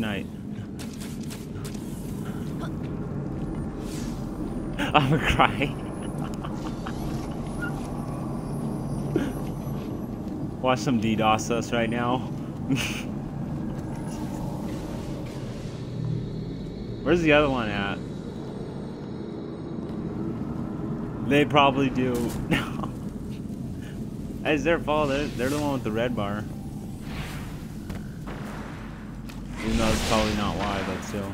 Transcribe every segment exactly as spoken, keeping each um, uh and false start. tonight. I'm crying. Watch some DDoS us right now. Where's the other one at? They probably do. It's their fault. They're, they're the one with the red bar. Even though it's probably not why, but still.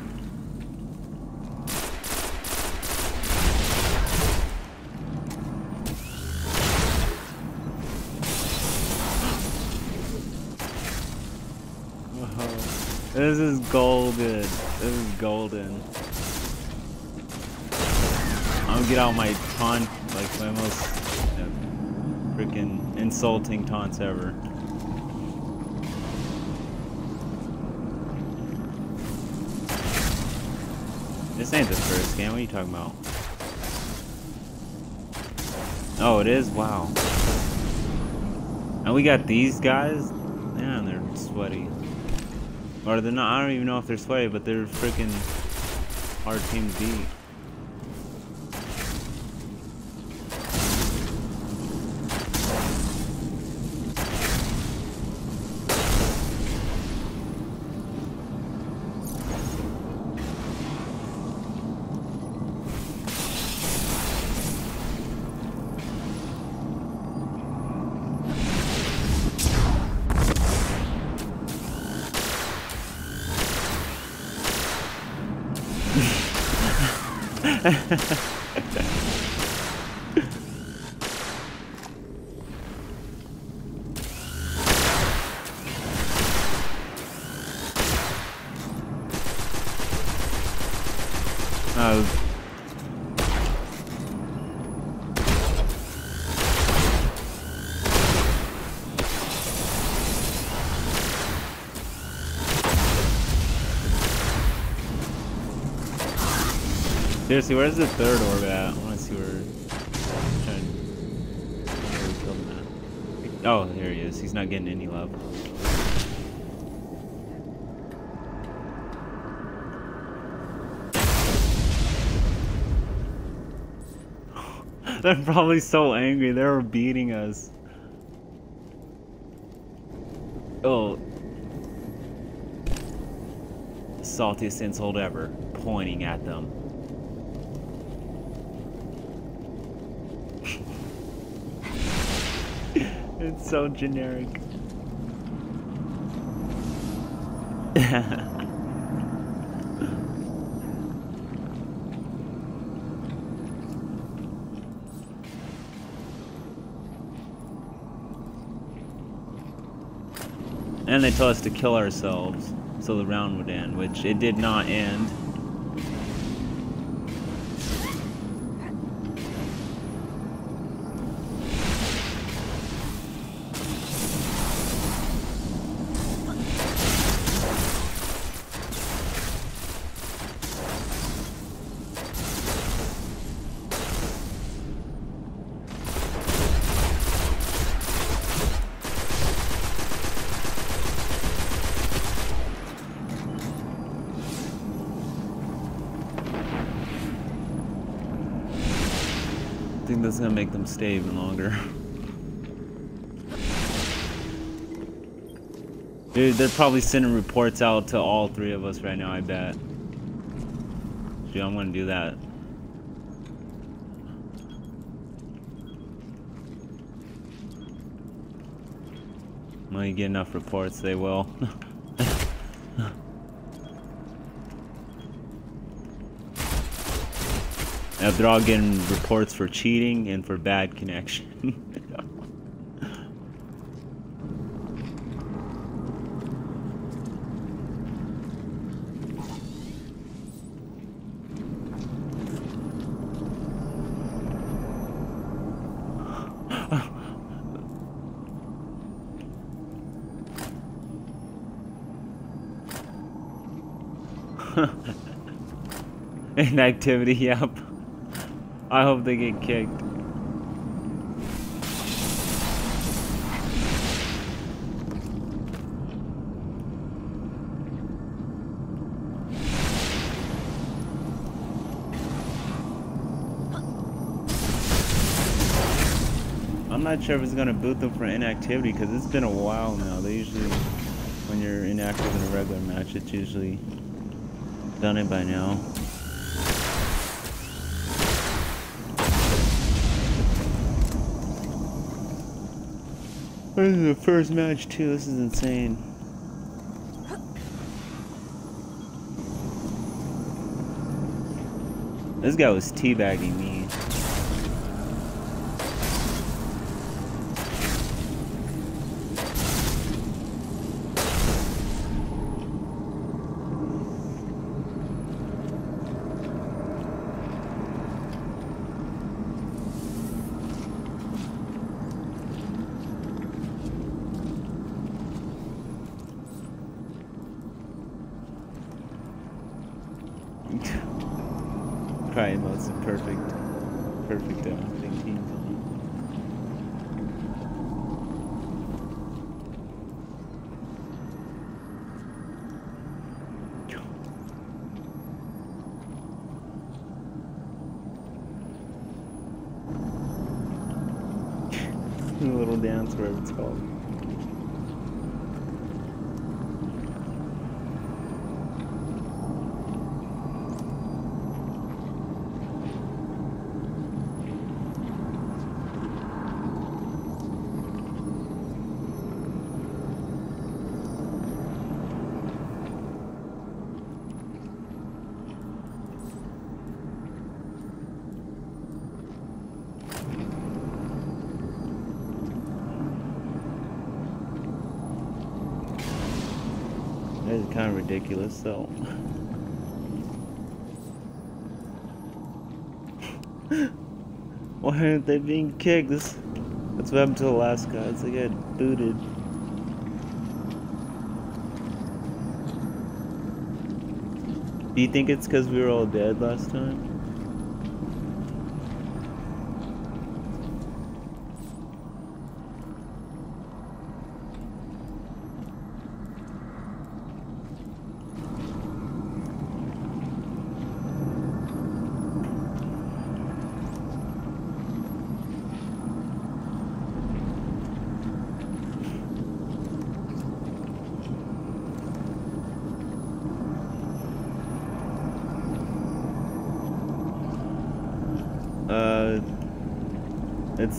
Oh, this is golden. This is golden. I'm gonna get out my taunt, like my most uh, freaking insulting taunts ever. This ain't the first game, what are you talking about? Oh, it is? Wow. And we got these guys? Man, they're sweaty. Or they're not, I don't even know if they're sweaty, but they're freaking hard team to beat. Seriously, where's the third orb at? I want to see where. I'm trying to... Oh, here he is. He's not getting any love. They're probably so angry. They were beating us. Oh. Saltiest insult ever. Pointing at them. It's so generic. And they told us to kill ourselves so the round would end, which it did not end. It's gonna make them stay even longer. Dude, they're probably sending reports out to all three of us right now, I bet. Dude, I'm gonna do that. When you get enough reports, they will. They're all getting reports for cheating and for bad connection. Inactivity, yep. I hope they get kicked. not sure if it's going to boot them for inactivity, because it's been a while now. They usually, when you're inactive in a regular match, it's usually done it by now. This is the first match too, this is insane. This guy was teabagging me. Kind of ridiculous, so why aren't they being kicked? This, that's what happened to the last guy. It's like I got booted. Do you think it's because we were all dead last time?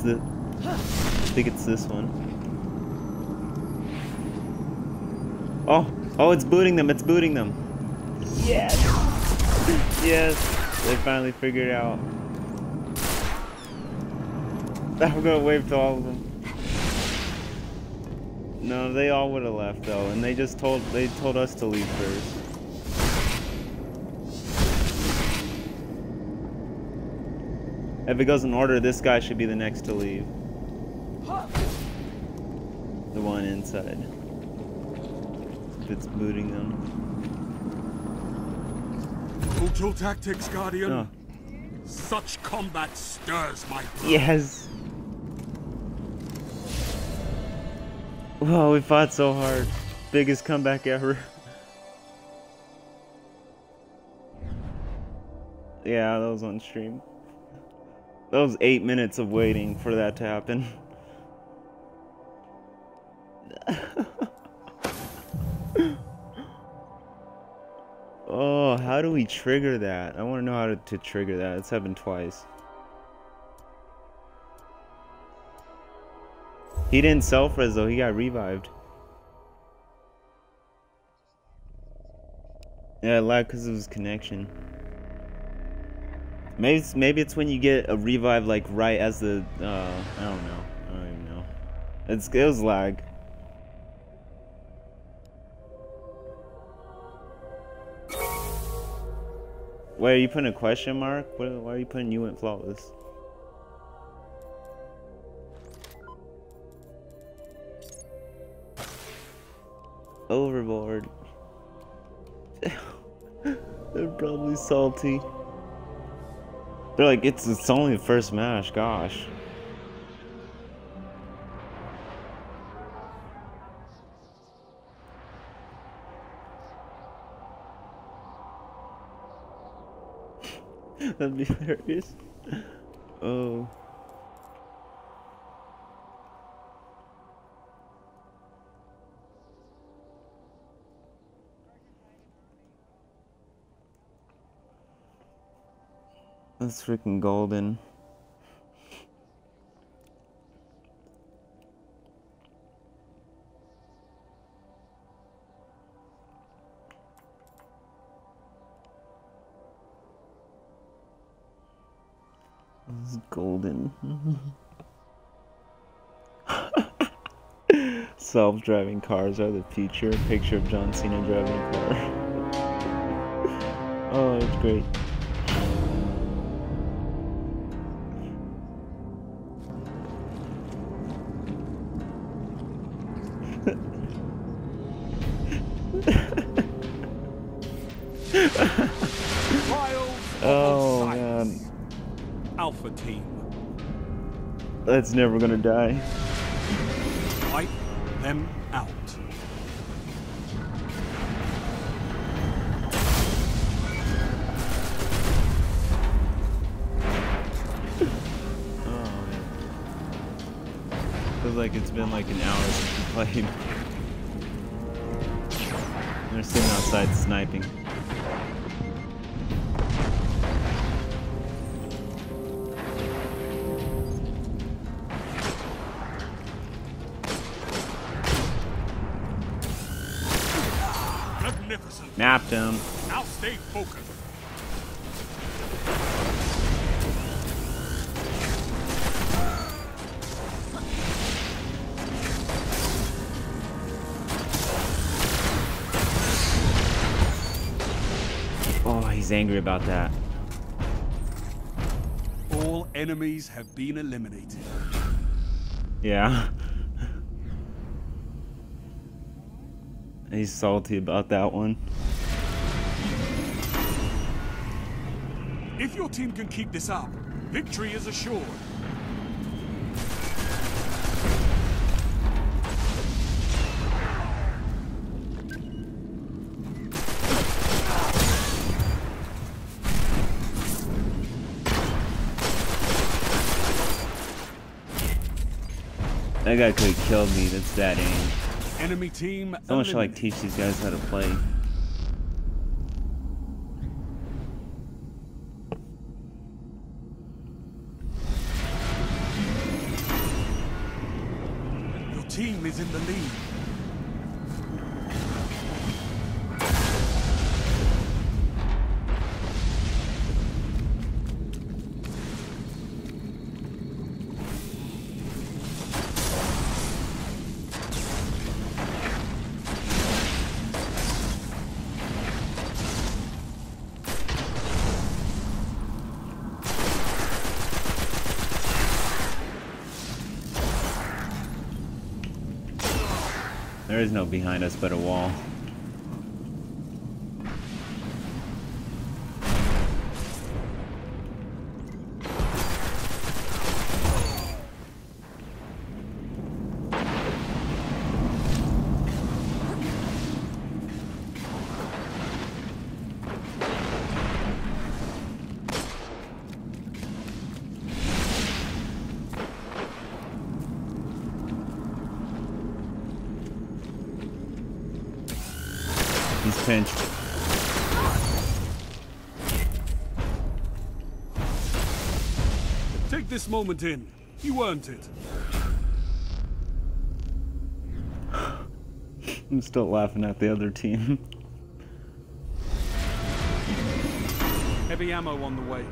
The, I think it's this one. Oh, oh, it's booting them. It's booting them. Yes. Yes. They finally figured it out. I'm gonna wave to all of them. No, they all would have left though, and they just told they told us to leave first. If it goes in order, this guy should be the next to leave. The one inside. If it's booting them. Cultural tactics, Guardian. Oh. Such combat stirs my blood. Yes. Whoa, we fought so hard. Biggest comeback ever. Yeah, that was on stream. That was eight minutes of waiting for that to happen. Oh, how do we trigger that? I want to know how to, to trigger that. It's happened twice. He didn't self-res though, he got revived. Yeah, it lagged because of his connection. Maybe it's, maybe it's when you get a revive like right as the uh, I don't know, I don't even know. It's it was lag. Wait, are you putting a question mark? What, why are you putting you went flawless? Overboard. They're probably salty. They're like, it's it's only the first match, gosh. That'd be hilarious. Oh. That's freaking golden. This is golden. Self-driving cars are the future. Picture of John Cena driving a car. Oh, it's great. Oh man. Alpha team. That's never gonna die. Wipe them out. Oh man. Feels like it's been like an hour since we played. They're sitting outside sniping. Napped him. Now stay focused. Oh, he's angry about that. All enemies have been eliminated. Yeah. He's salty about that one. If your team can keep this up, victory is assured. That guy could have killed me. That's that aim. Enemy team. Someone should like teach these guys how to play. Team is in the lead. There is no behind us but a wall. He's pinched. Take this moment in. You earned it. I'm still laughing at the other team. Heavy ammo on the way.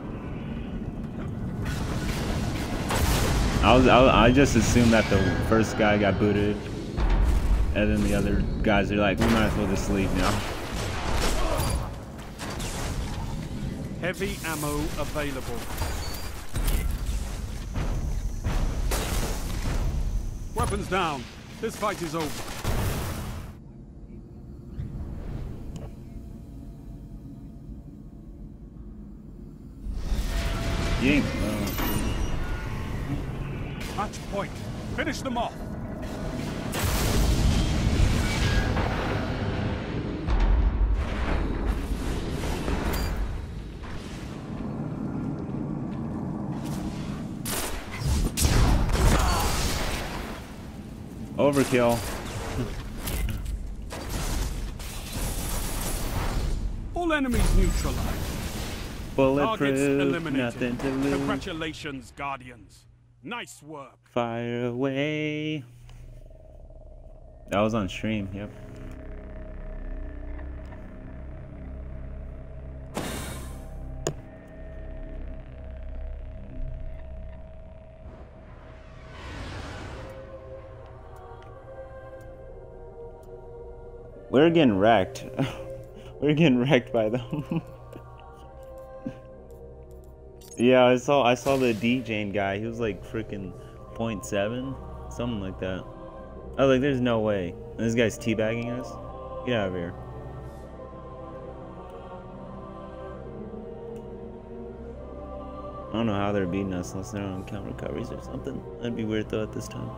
I was I, I just assumed that the first guy got booted. And then the other guys are like, we might as well just leave now. Heavy ammo available. Weapons down. This fight is over. Ying. Oh. Match point. Finish them off. Overkill. All enemies neutralized. Bulletproof, nothing to lose. Congratulations, Guardians. Nice work. Fire away. That was on stream, yep. We're getting wrecked. We're getting wrecked by them. Yeah, I saw I saw the D J guy. He was like freaking point seven, something like that. I was like, there's no way. And this guy's teabagging us? Get out of here. I don't know how they're beating us unless they're on count recoveries or something. That'd be weird though at this time.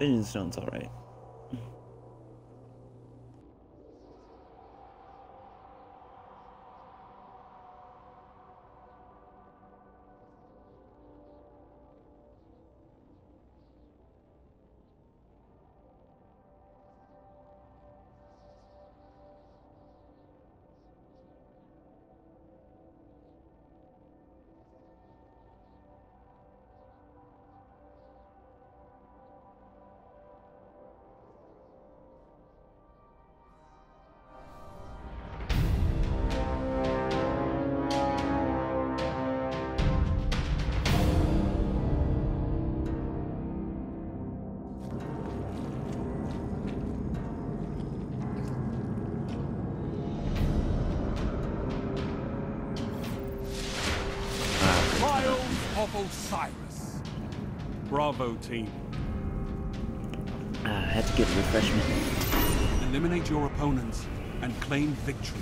Vision stone's alright. Osiris. Bravo team. Uh, I had to get refreshment. Eliminate your opponents and claim victory.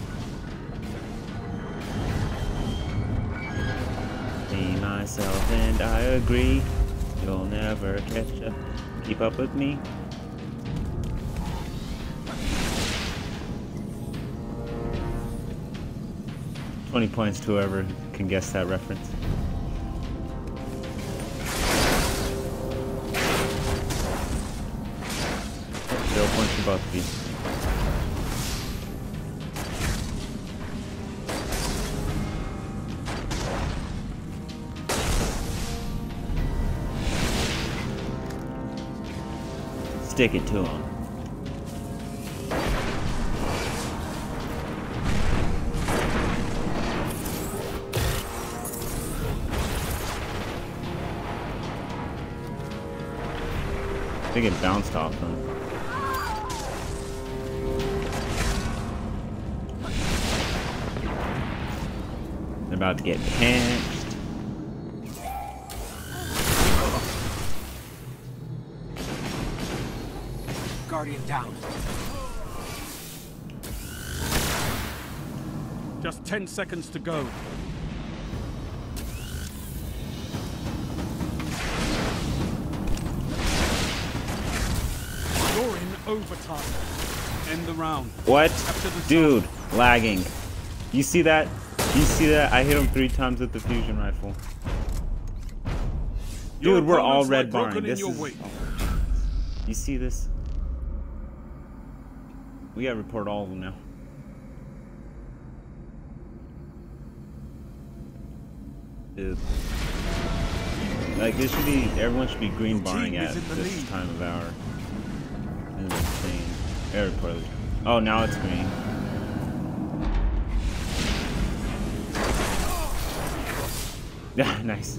Me, myself, and I agree. You'll never catch up. Keep up with me. twenty points to whoever can guess that reference. About to be. Stick it to him. I think it bounced off him. About to get pinched. Guardian down. Just ten seconds to go. You're in overtime. End the round. What? Dude, lagging. You see that? You see that? I hit him three times with the fusion rifle. Dude, we're all red barring. This is... You see this? We gotta report all of them now. Dude. Like, this should be... Everyone should be green barring at this time of hour. This is insane. Every part of it. Oh, now it's green. Yeah, nice.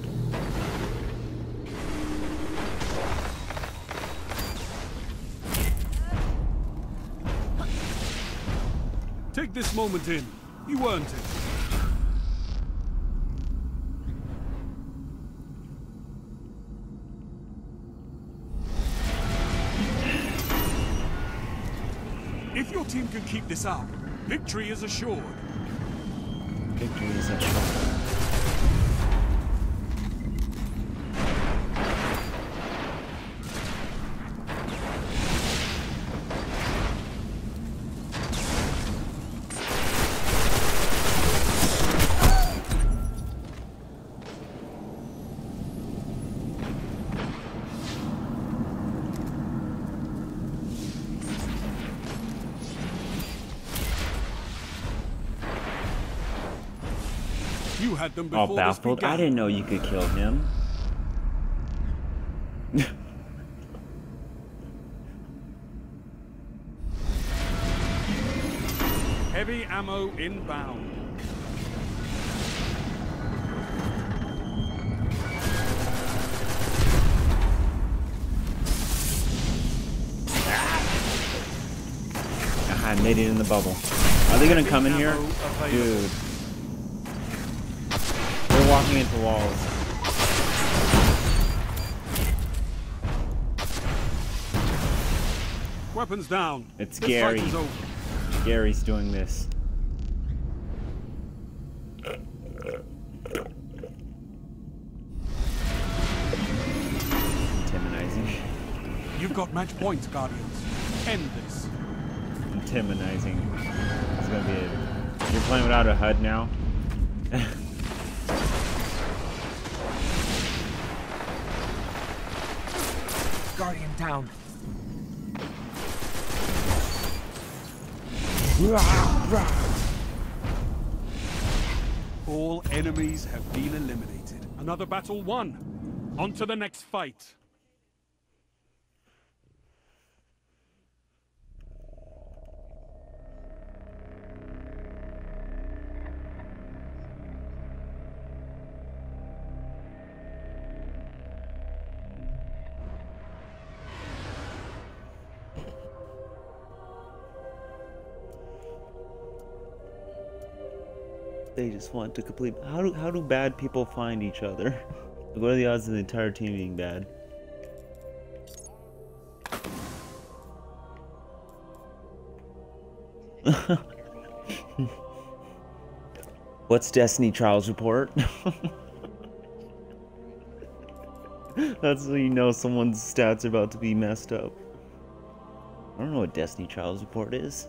Take this moment in. You earned it. If your team can keep this up, victory is assured. Victory is assured. had them before. All baffled. I didn't know you could kill him. Heavy ammo inbound. I made it in the bubble. Are they gonna come in here? Dude. They're walking into walls. Weapons down. It's Gary. Gary's doing this. Intimidating. You've got match points, Guardians. End this. Intimidating. It's gonna be it. You're playing without a H U D now. Guardian down. All enemies have been eliminated. Another battle won. On to the next fight. They just want to complete. How do how do bad people find each other? What are the odds of the entire team being bad? What's Destiny Trials Report? That's when you know someone's stats are about to be messed up. I don't know what Destiny Trials Report is.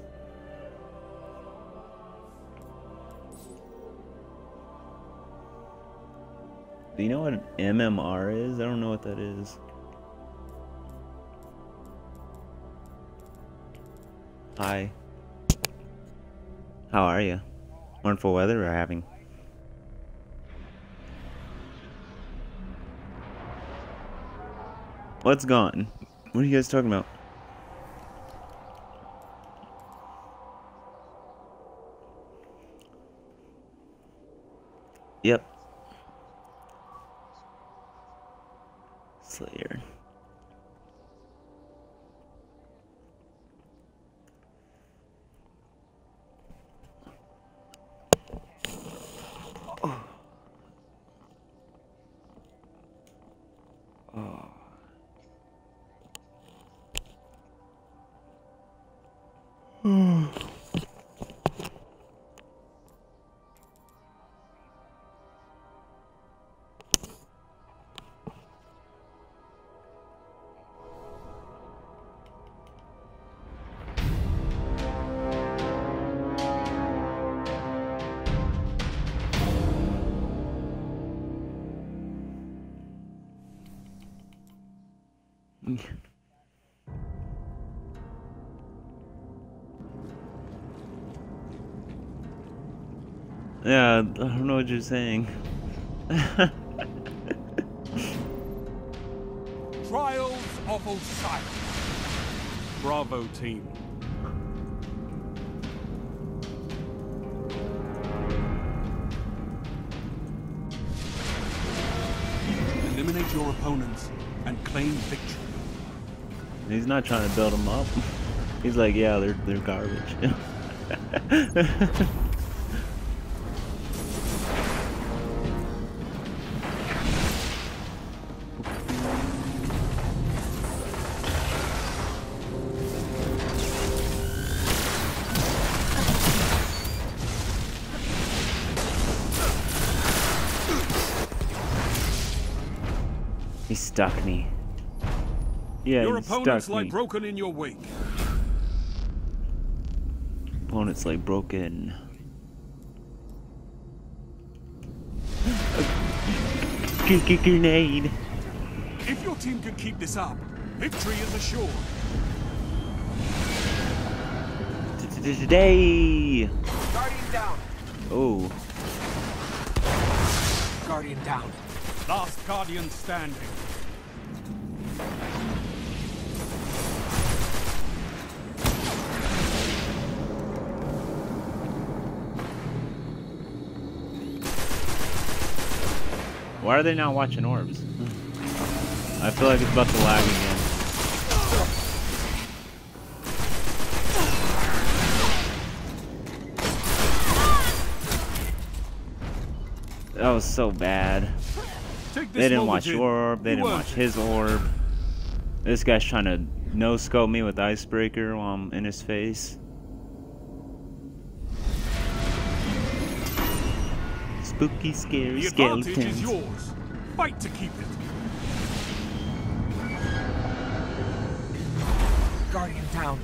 Do you know what an M M R is? I don't know what that is. Hi. How are you? Wonderful weather we're having. What's gone? What are you guys talking about? Yep. Later. Oh. Oh. Oh. Yeah, I don't know what you're saying. Trials of Osiris. Bravo team. Eliminate your opponents and claim victory. He's not trying to build them up. He's like, yeah, they're they're garbage. Stuck me. Yeah, your opponents lie broken in your wake. Opponents lie broken. Grenade. If your team can keep this up, victory is assured. Today. Guardian down. Oh. Guardian down. Last Guardian standing. Why are they not watching orbs? I feel like it's about to lag again. That was so bad. They didn't watch your orb. They didn't watch his orb. This guy's trying to no-scope me with Icebreaker while I'm in his face. Spooky, scary skeletons. The advantage is yours. Fight to keep it. Guardian down.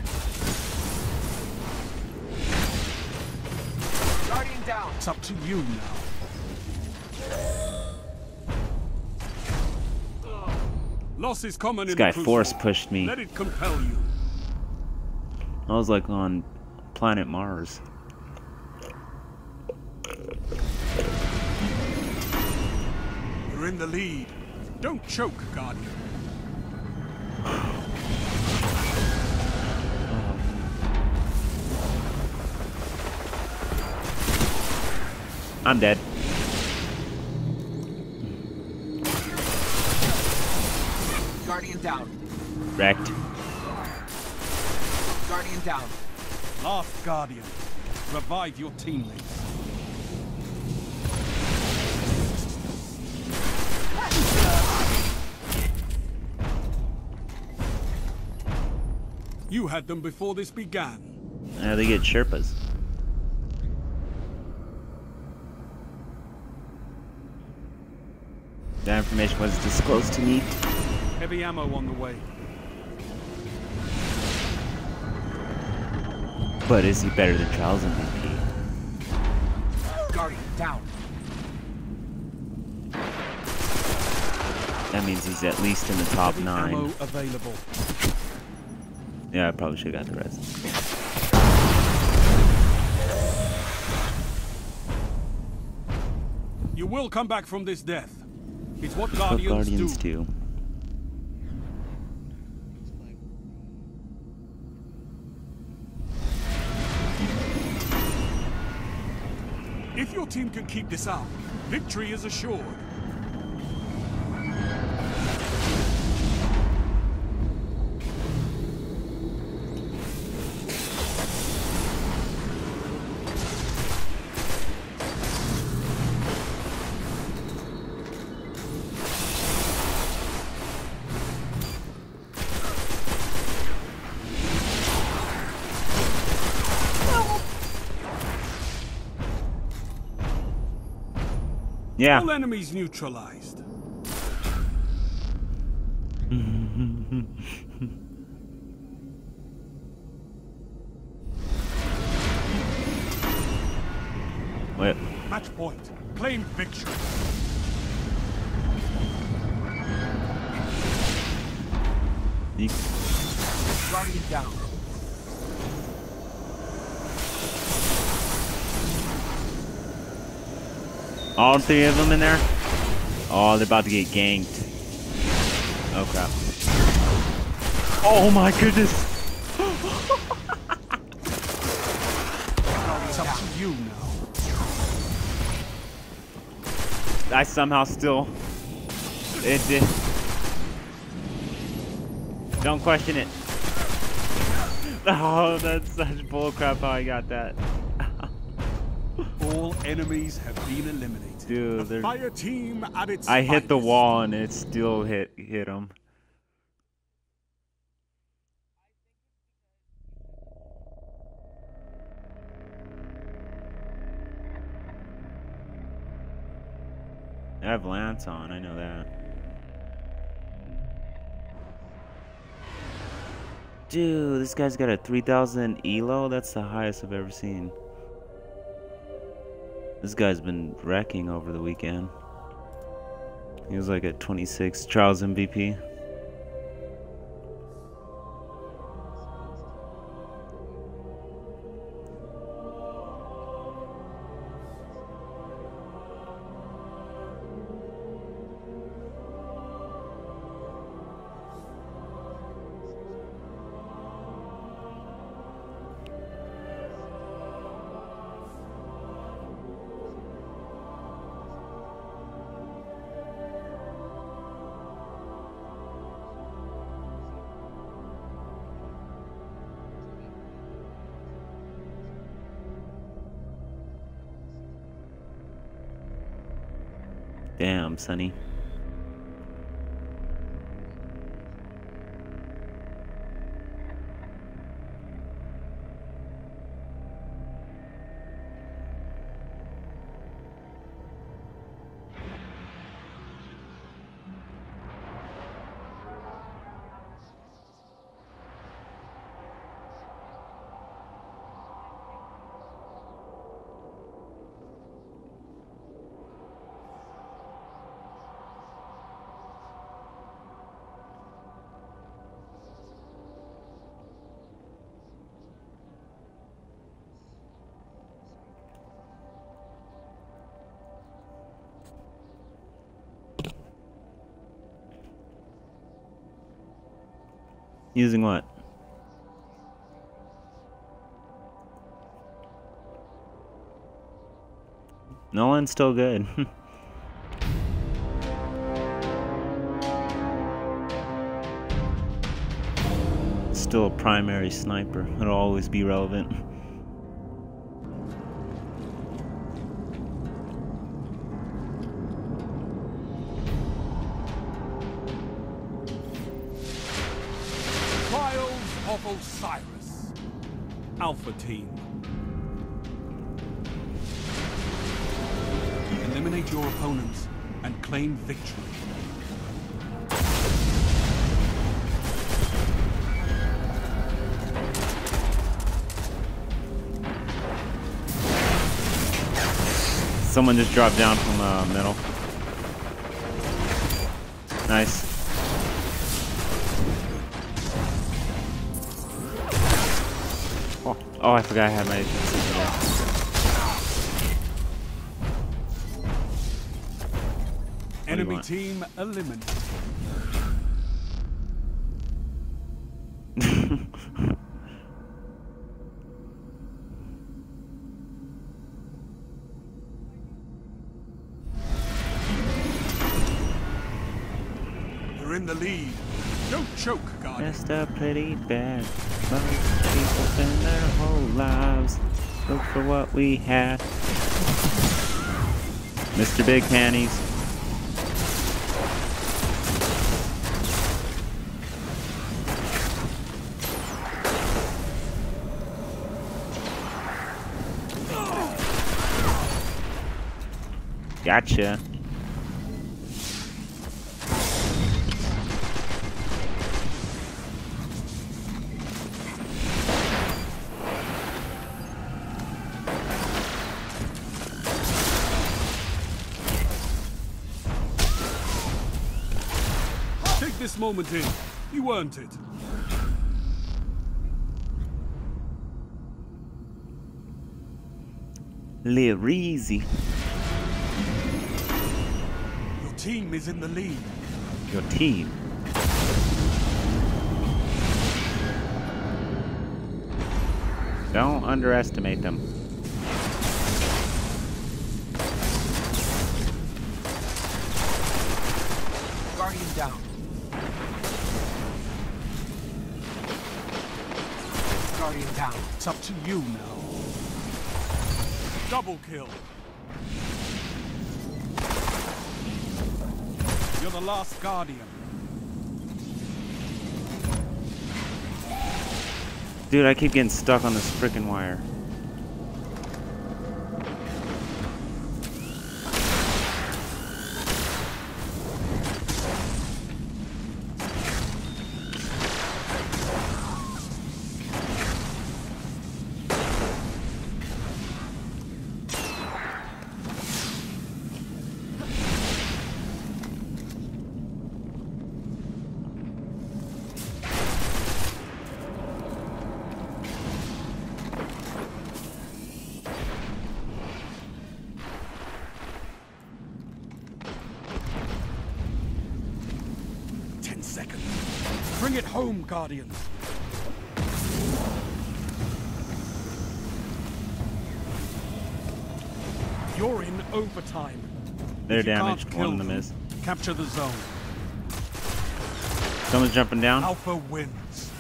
Guardian down. It's up to you now. Loss is common. This guy force pushed me. Let it compel you. I was like on planet Mars. You're in the lead. Don't choke, Guardian. I'm dead. Guardian down. Wrecked. Guardian down. Last Guardian. Revive your teammates. You had them before this began. Now they get Sherpas. That information was disclosed to me. Heavy ammo on the way. But is he better than Charles M V P? Guardian down. That means he's at least in the top Heavy nine. Ammo available. Yeah, I probably should have got the rest. You will come back from this death. It's what, it's Guardians, what Guardians do. do. If your team can keep this out, victory is assured. Yeah. All enemies neutralized. Wait. Match point. Claim victory. Guardian down. All three of them in there? Oh, they're about to get ganked. Oh, crap. Oh, my goodness. It's up to you now. I somehow still... It did. Don't question it. Oh, that's such bullcrap how I got that. All enemies have been eliminated. Dude, the fire team at its I hit the wall and it still hit hit him. I have Lance on, I know that. Dude, this guy's got a three thousand E L O. That's the highest I've ever seen. This guy's been wrecking over the weekend. He was like at twenty-six, Trials M V P. Damn, Sonny. Using what? No one's still good. Still a primary sniper. It'll always be relevant. Team. Eliminate your opponents and claim victory. Someone just dropped down from the uh, middle. Nice. Oh, I forgot I had my agency. Enemy team eliminated. You're in the lead. Don't choke, God. Messed up pretty bad. Bye. People spend their whole lives look for what we have. Mister Big Panties. Gotcha. Moment in. You earned it. Live easy. Your team is in the lead. Your team. Don't underestimate them. Guardian down. Down. It's up to you now. Double kill. You're the last guardian. Dude, I keep getting stuck on this frickin' wire. Guardians. You're in overtime. They're damaged. One of them is. Capture the zone. Someone's jumping down. Alpha wins.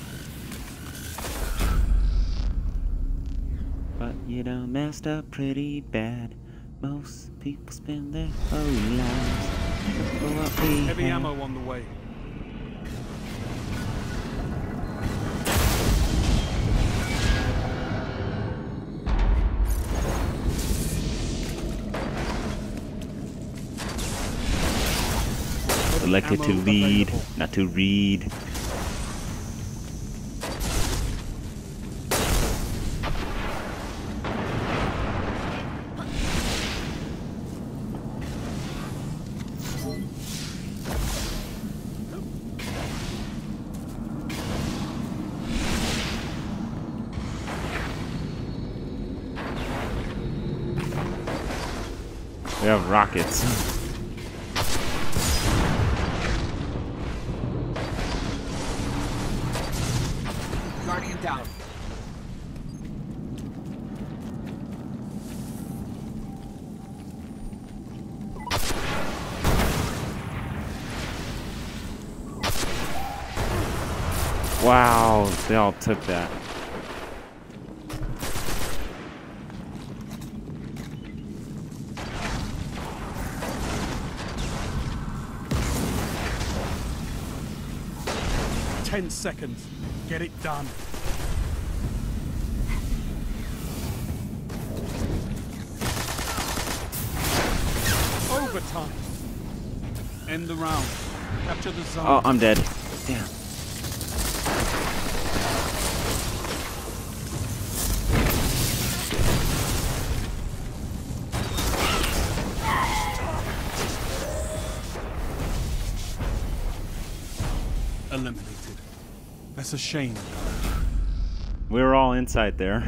But you done messed up pretty bad. Most people spend their whole lives. Will that be heavy um, ammo on the way? Selected to lead, available. Not to read. We have rockets. Guardian down. Wow, they all took that. Ten seconds. Get it done. Overtime. End the round. Capture the zone. Oh, I'm dead. Damn. Eliminated. That's a shame. We were all inside there.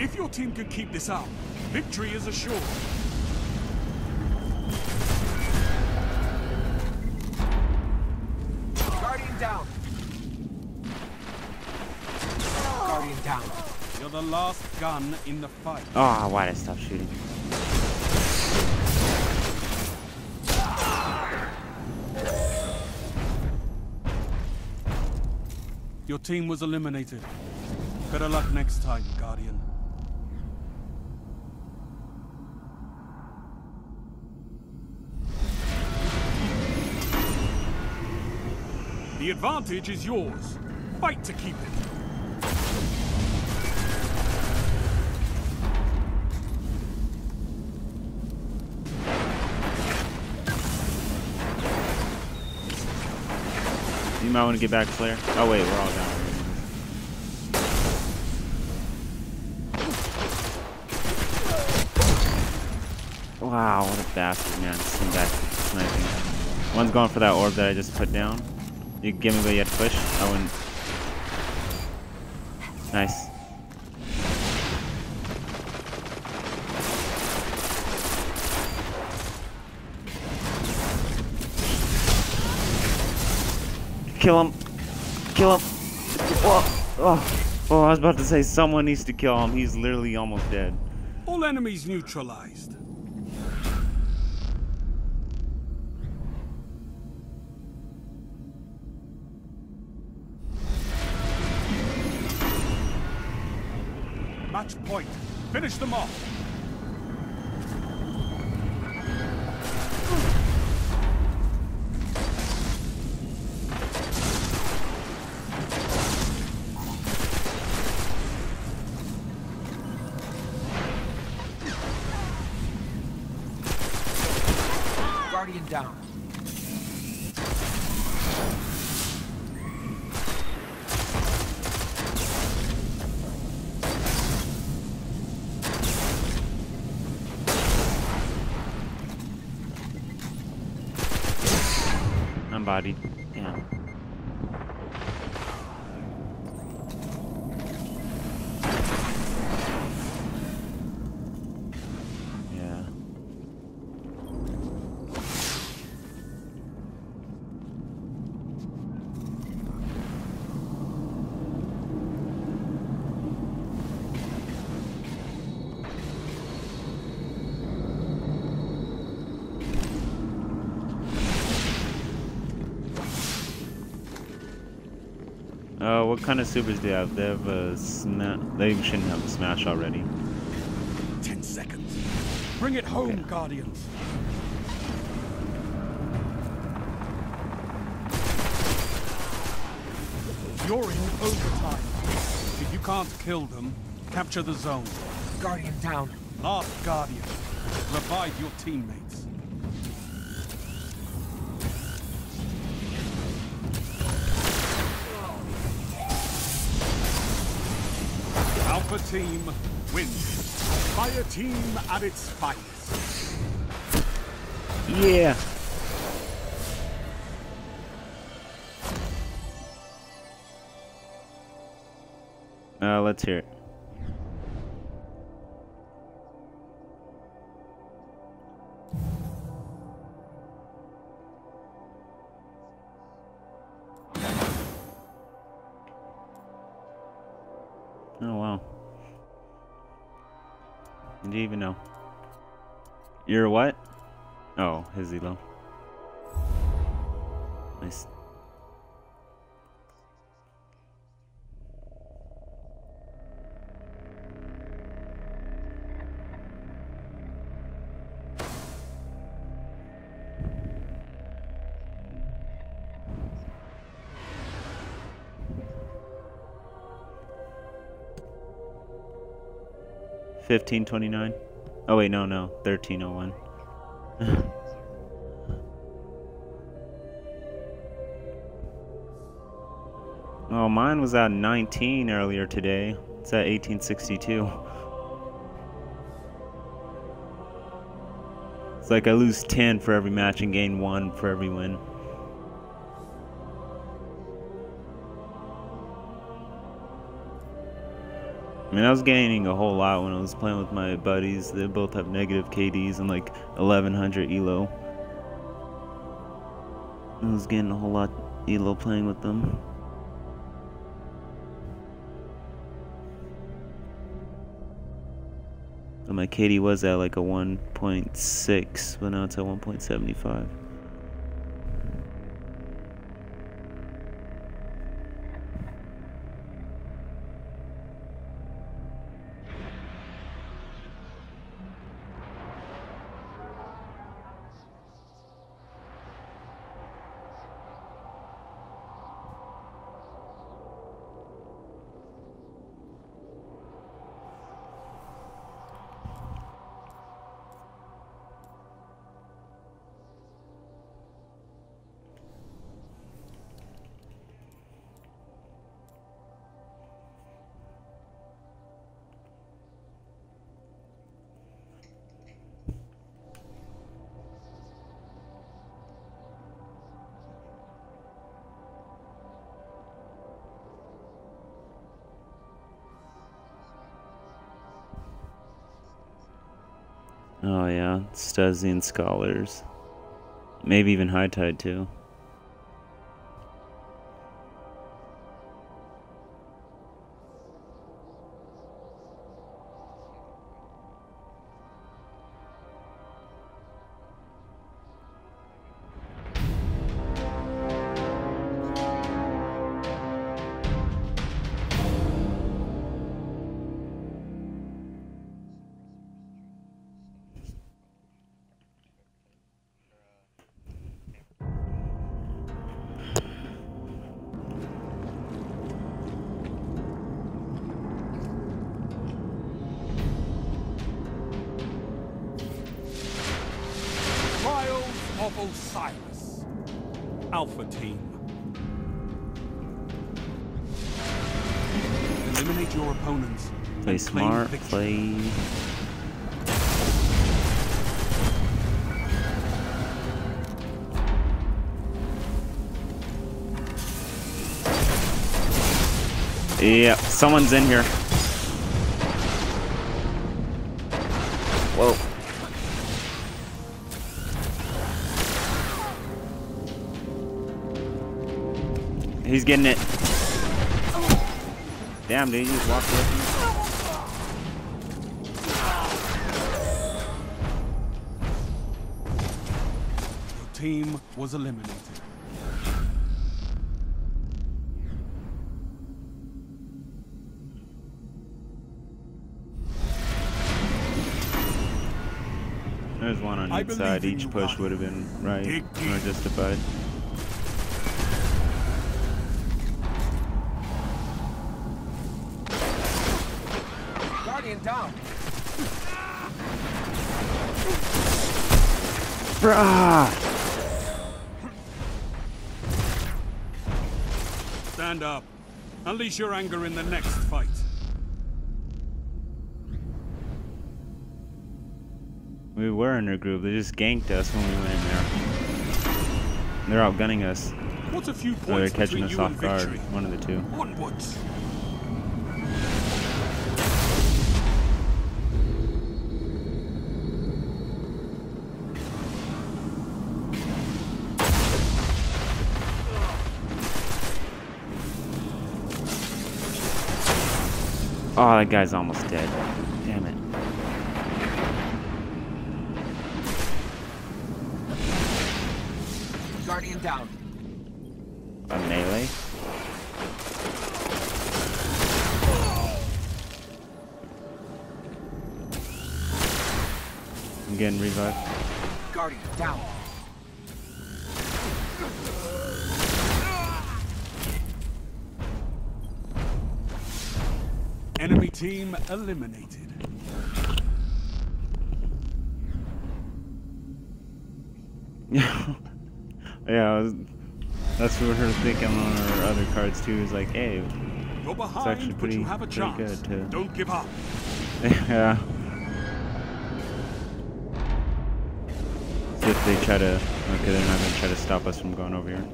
If your team can keep this up, victory is assured. Guardian down. Guardian down. You're the last gun in the fight. Ah, oh, why did I stop shooting? Your team was eliminated. Better luck next time, Guardian. The advantage is yours. Fight to keep it. You might want to get back, Flare. Oh wait, we're all down. Wow, what a bastard, man! Just come back sniping. One's going for that orb that I just put down. You give me what you had to push. I wouldn't. Nice. Kill him! Kill him! Oh, oh, oh! I was about to say someone needs to kill him. He's literally almost dead. All enemies neutralized. Match point. Finish them off. Guardian down. I'm bodied. Yeah. Uh, what kind of supers do you have? They have a smash. They shouldn't have a smash already. Ten seconds. Bring it home, okay. Guardians. You're in overtime. If you can't kill them, capture the zone. Guardian down. Last Guardian. Revive your teammates. Alpha team wins. Fire team at its finest. Yeah. Uh, let's hear it. Oh wow! Did you even know? You're what? Oh, his E L O. Nice. fifteen twenty-nine. Oh wait, no, no, thirteen oh one. Oh, mine was at nineteen earlier today. It's at eighteen sixty-two. It's like I lose ten for every match and gain one for every win. I mean, I was gaining a whole lot when I was playing with my buddies. They both have negative K Ds and like eleven hundred E L O. I was getting a whole lot E L O playing with them. And my K D was at like a one point six, but now it's at one point seven five. Oh yeah, Stuzzy and Scholars. Maybe even High Tide too. Of Osiris, Alpha team. Eliminate your opponents. Play smart. Play. Yeah, someone's in here. Whoa. He's getting it. Damn, dude, you just walked away from me. Your team was eliminated. There's one on each side. Each push would have been right or justified. Guardian down. Bruh. Stand up. Unleash your anger in the next fight. We were in their group. They just ganked us when we went in there. They're outgunning us. What's a few points so they're catching us off guard. Victory? One of the two. Onwards. Oh, that guy's almost dead. Damn it. Guardian down. A melee? I'm getting revived. Guardian down. Enemy team eliminated. Yeah, I was, that's what we were thinking on our other cards too. Is like, hey, you're behind, it's actually pretty, but you have a chance. Good too. Don't give up. Yeah. So if they try to, okay, they're not gonna try to stop us from going over here.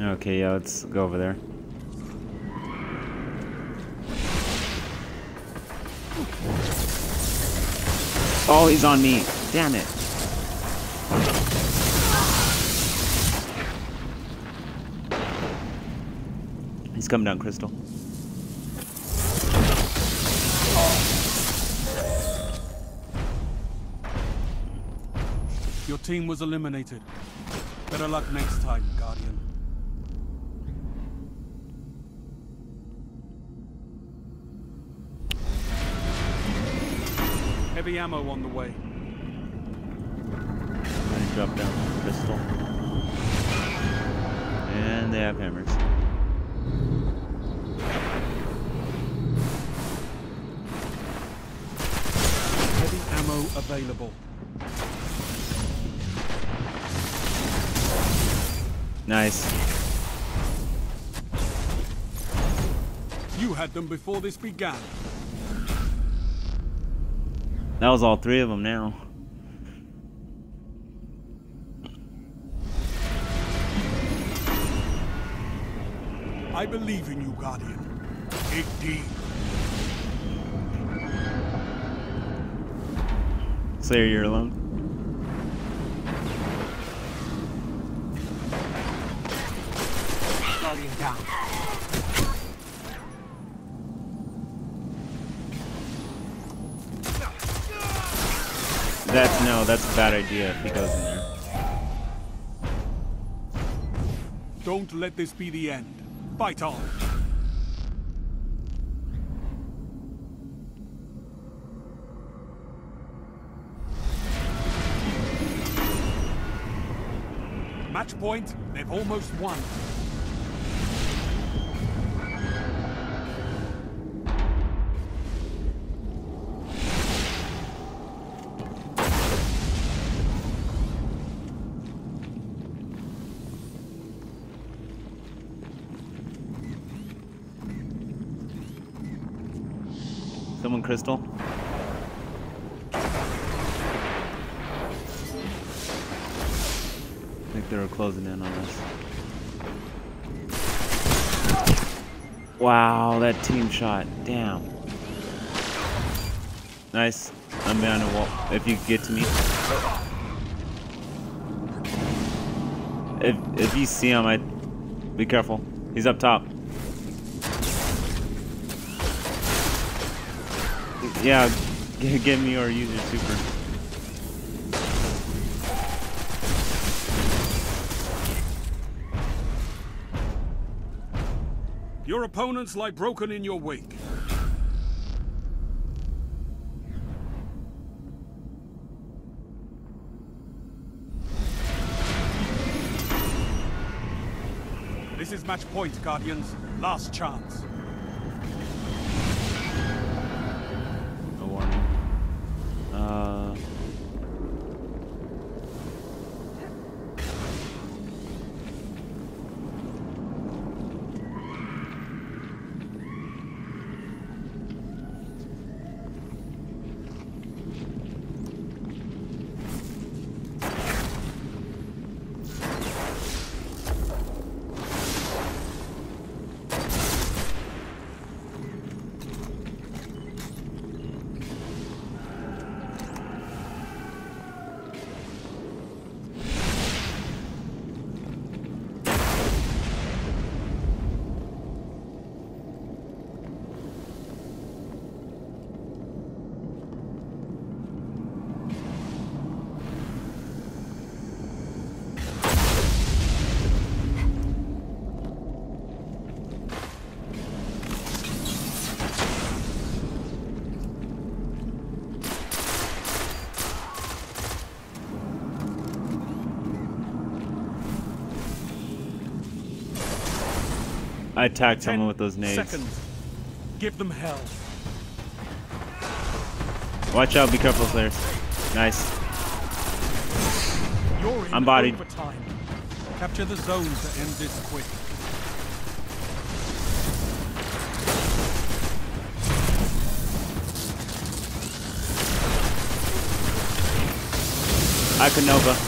Okay, yeah, let's go over there. Oh, he's on me. Damn it. He's coming down, Crystal. Your team was eliminated. Better luck next time, Guardian. Heavy ammo on the way. I drop down the pistol. And they have hammers. Heavy ammo available. Nice. You had them before this began. That was all three of them now. I believe in you, Guardian. Dig deep. Slayer, you're alone. Guardian down. That's no, that's a bad idea if he goes in there. Don't let this be the end. Fight on. Match point, they've almost won. Someone, Crystal. I think they were closing in on us. Wow, that team shot. Damn. Nice. I'm behind a wall. If you get to me. If if you see him, I be careful. He's up top. Yeah, g give me your user super. Your opponents lie broken in your wake. This is match point, Guardians. Last chance. No warning. Uh... I attacked someone with those nades. Seconds. Give them hell. Watch out, be careful, Slayers. Nice. You're in I'm bodied. Overtime. Capture the zones that end this quick. I can Nova.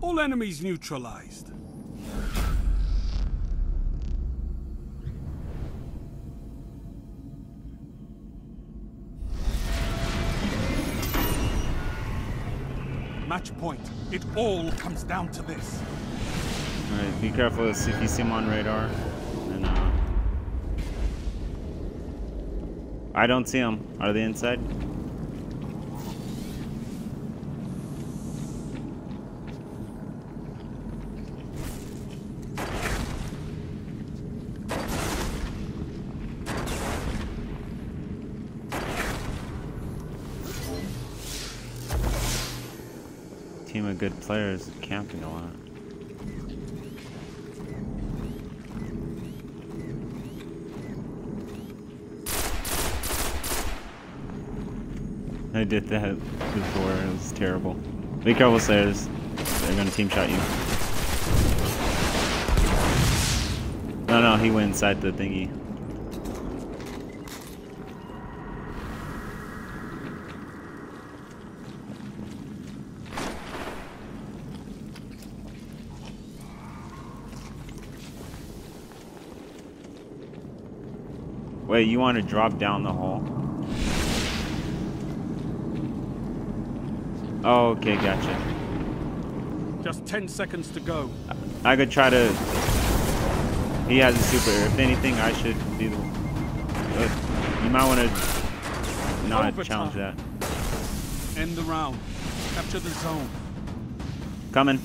All enemies neutralized. Match point. It all comes down to this. Alright, be careful if you see him on radar. And, uh, I don't see him. Are they inside? Good players camping a lot. I did that before, it was terrible. Be careful, Slayers. They're gonna team shot you. No, no, he went inside the thingy. Wait, you want to drop down the hole? Oh, okay, gotcha. Just ten seconds to go. I could try to... He has a super. If anything, I should be the... But you might want to not Overtime. Challenge that. End the round. Capture the zone. Coming.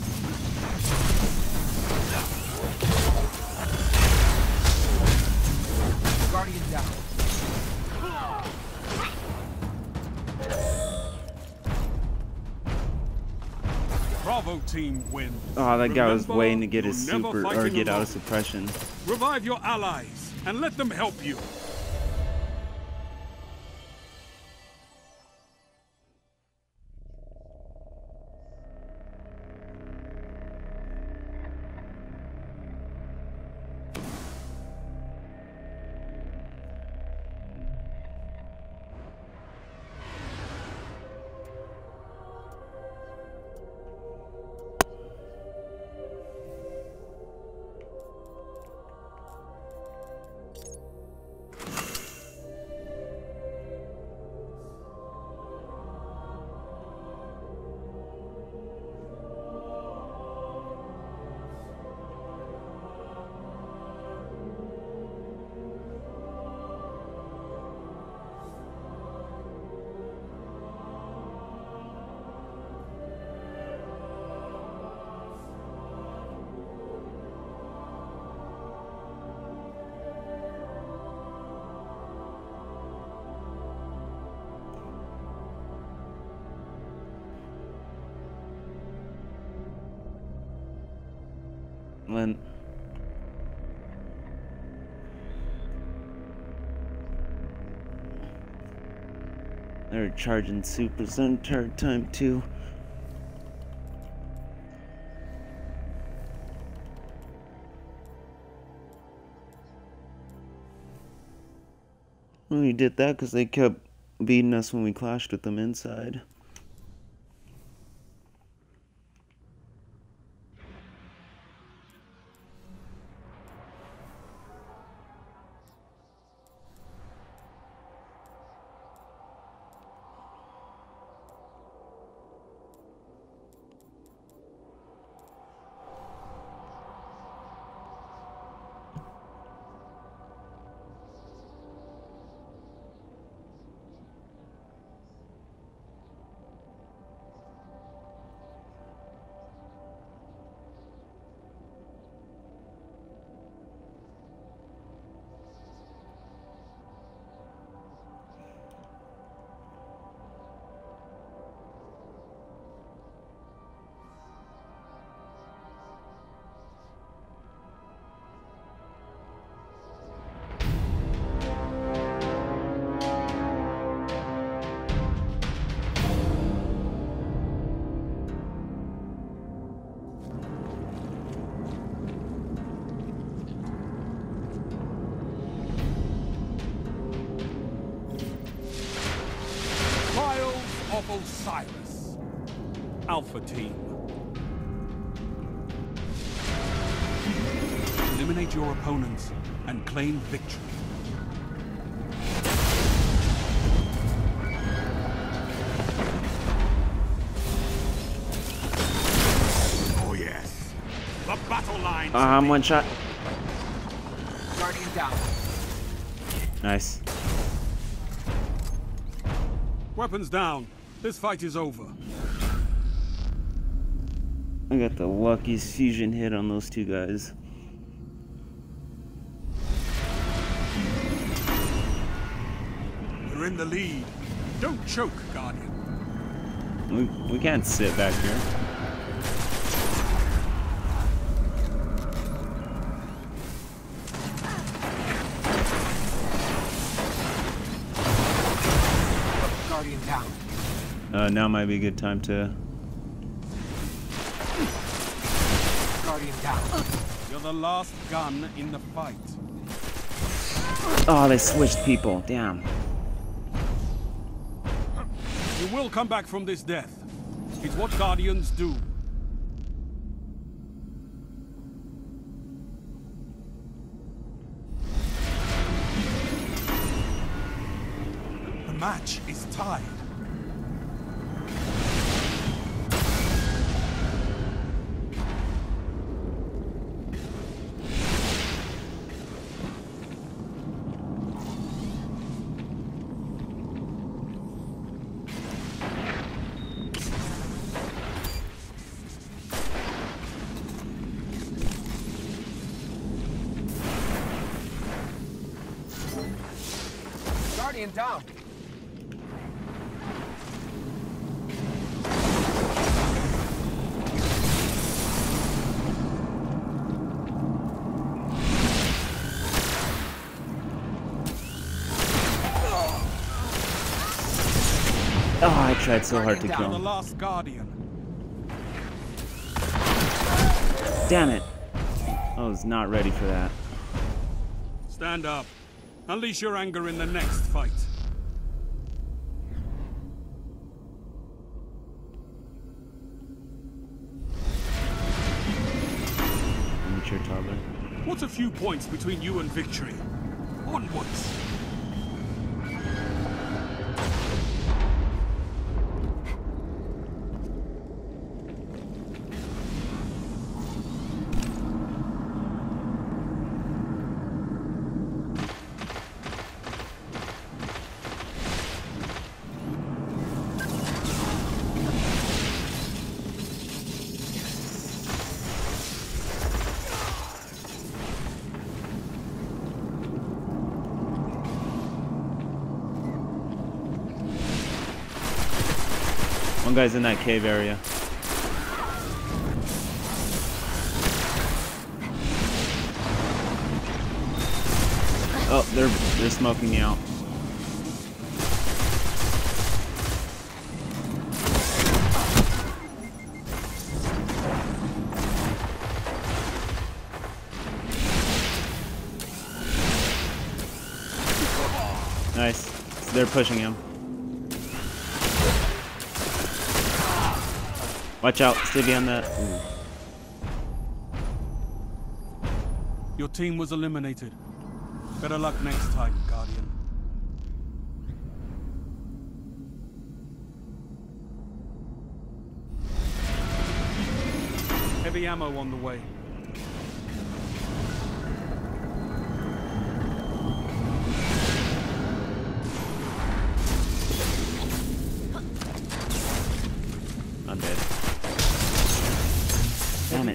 Bravo team wins. Oh, that guy was waiting to get his super or get out of suppression. Revive your allies and let them help you. apartment. They're charging supers the entire time too. Well, we did that because they kept beating us when we clashed with them inside. Osiris, Alpha Team. Eliminate your opponents and claim victory. Oh yes. The battle line. Uh, I'm one shot. Guardian down. Nice. Weapons down. This fight is over. I got the luckiest fusion hit on those two guys. You're in the lead. Don't choke, Guardian. We, we can't sit back here. Guardian down. Uh, now might be a good time to. Guardian down. You're the last gun in the fight. Oh, they switched people. Damn. You will come back from this death. It's what Guardians do. The match is tied. Guardian down. Oh, I tried so hard to kill him. Damn it. I was not ready for that. Stand up. Unleash your anger in the next fight. Amateur toddler. What's a few points between you and victory? Onwards. One guy's in that cave area. Oh, they're they're smoking me out. Nice. So they're pushing him. Watch out, Stevie on that. Ooh. Your team was eliminated. Better luck next time, Guardian. Heavy ammo on the way.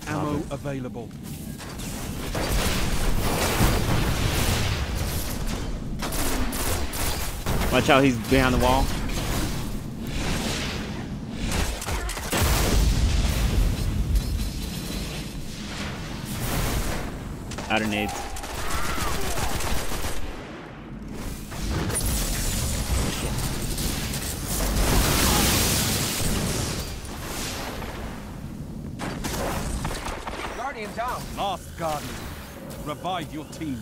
Ammo available. Watch out, he's behind the wall. Outer nades. Down. Last Guardian. Revive your team.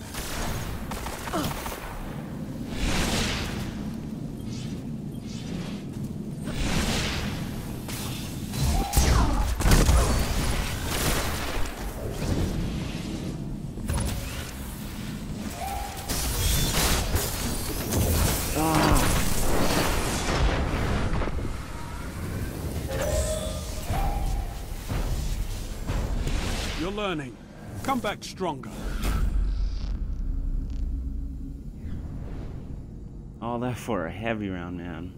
Learning. Come back stronger. All that for a heavy round, man.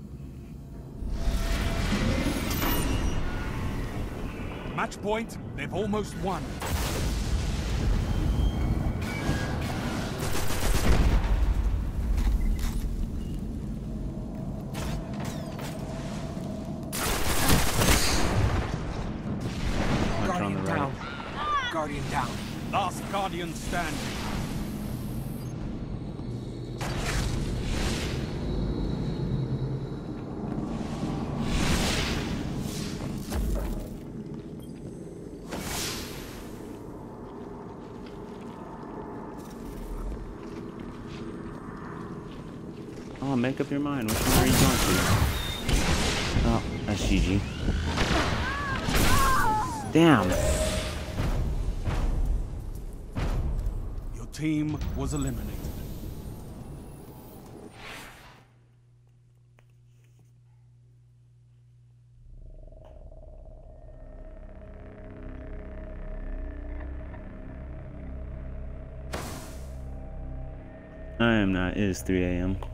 Match point, they've almost won. Guardian down. Last Guardian standing. Oh, make up your mind. Which one are you going to? Oh, that's G G. Damn. Team was eliminated. I am not. It is three A M